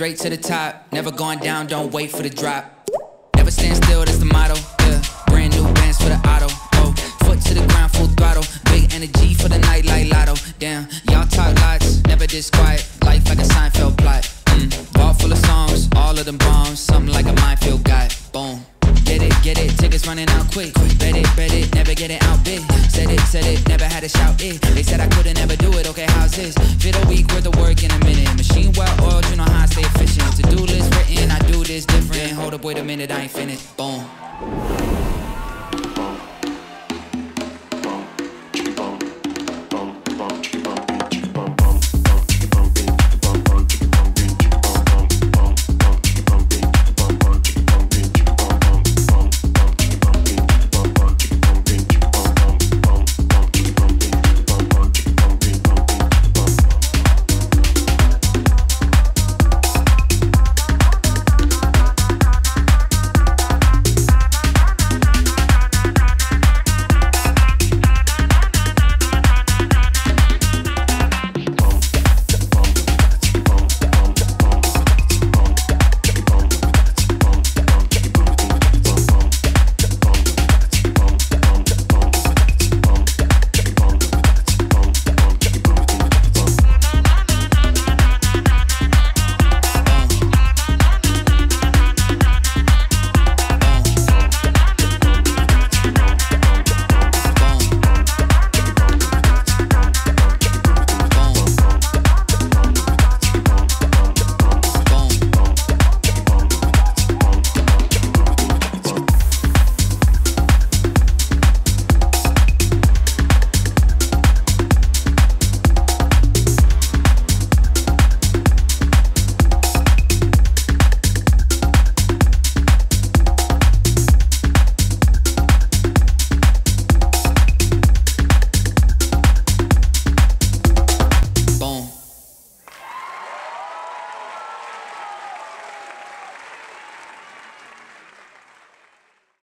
straight to the top. Never going down, don't wait for the drop. Never stand still, that's the motto. Yeah. Brand new bands for the auto. Oh, foot to the ground, full throttle. Big energy for the night like Lotto. Damn, y'all talk lots, never this quiet. Life like a Seinfeld plot. Ball full of songs, all of them bombs. Something like a minefield got. Boom. Get it, tickets running out quick. Bet it, never get it out big. Said it, never had to shout it. They said I couldn't ever do it, okay, how's this? Fit a week worth of work in a minute. Machine well oiled, you know how I stay efficient. To do list written, I do this different. Hold up, wait a minute, I ain't finished. Boom.